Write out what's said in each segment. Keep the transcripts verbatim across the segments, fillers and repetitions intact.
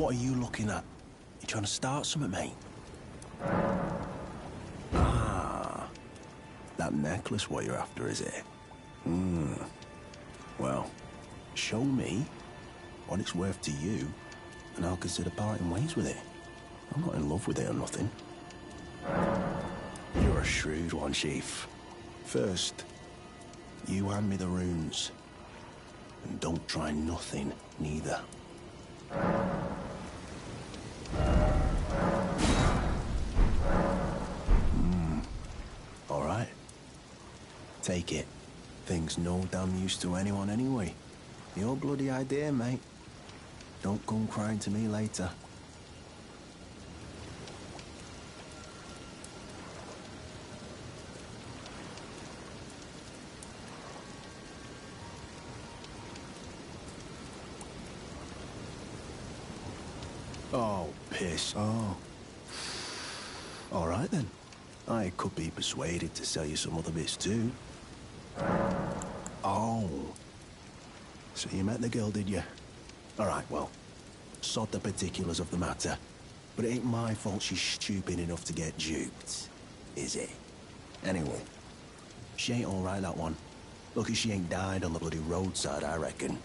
What are you looking at? You trying to start something, mate? Ah, that necklace what you're after, is it? Hmm. Well, show me what it's worth to you, and I'll consider parting ways with it. I'm not in love with it or nothing. You're a shrewd one, Chief. First, you hand me the runes. And don't try nothing, neither. Hmm. All right. Take it. Thing's no damn use to anyone anyway. Your bloody idea, mate. Don't come crying to me later. Oh, piss. Oh. All right, then. I could be persuaded to sell you some other bits, too. Oh. So you met the girl, did you? All right, well, sod the particulars of the matter. But it ain't my fault she's stupid enough to get duped, is it? Anyway, she ain't all right, that one. Lucky she ain't died on the bloody roadside, I reckon.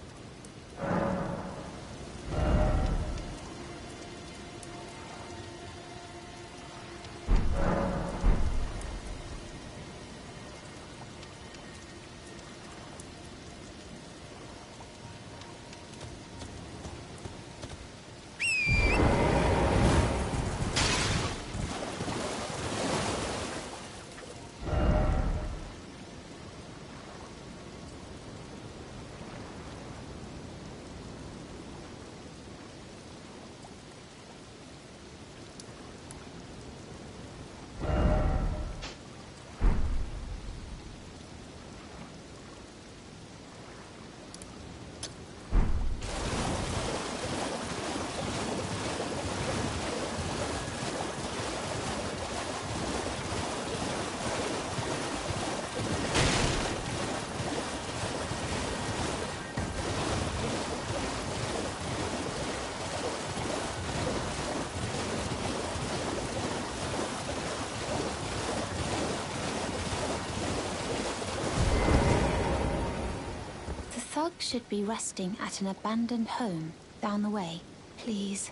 Should be resting at an abandoned home down the way. Please,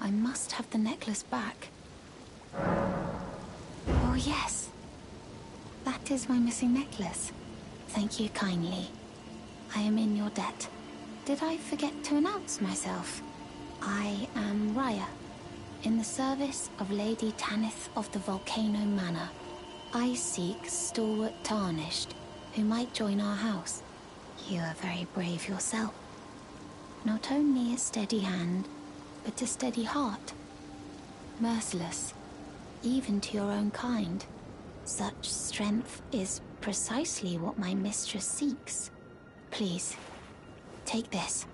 I must have the necklace back. Oh yes, that is my missing necklace. Thank you kindly. I am in your debt. Did I forget to announce myself? I am Raya, in the service of Lady Tanith of the Volcano Manor. I seek stalwart Tarnished, who might join our house. You are very brave yourself. Not only a steady hand, but a steady heart. Merciless, even to your own kind. Such strength is precisely what my mistress seeks. Please, take this.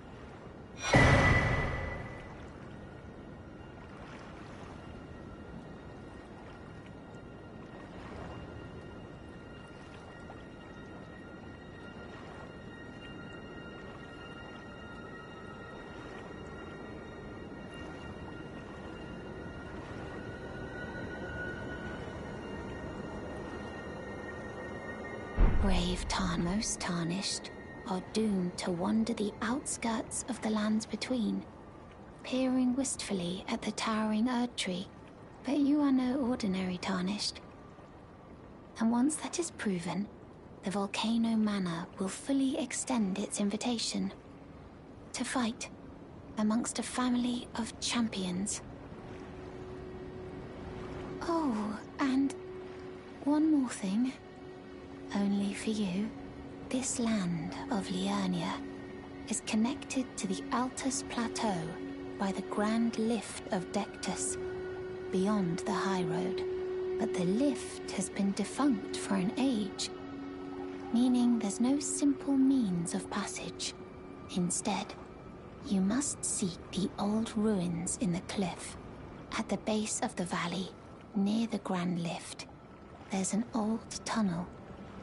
Brave Tarnos Tarnished are doomed to wander the outskirts of the lands between, peering wistfully at the towering Erdtree. But you are no ordinary Tarnished. And once that is proven, the Volcano Manor will fully extend its invitation to fight amongst a family of champions. Oh, and one more thing. Only for you, this land of Liurnia is connected to the Altus Plateau by the Grand Lift of Dectus, beyond the High Road. But the lift has been defunct for an age, meaning there's no simple means of passage. Instead, you must seek the old ruins in the cliff. At the base of the valley, near the Grand Lift, there's an old tunnel.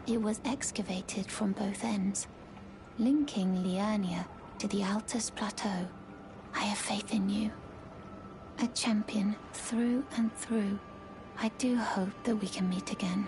It was excavated from both ends, linking Liurnia to the Altus Plateau. I have faith in you. a champion through and through. I do hope that we can meet again.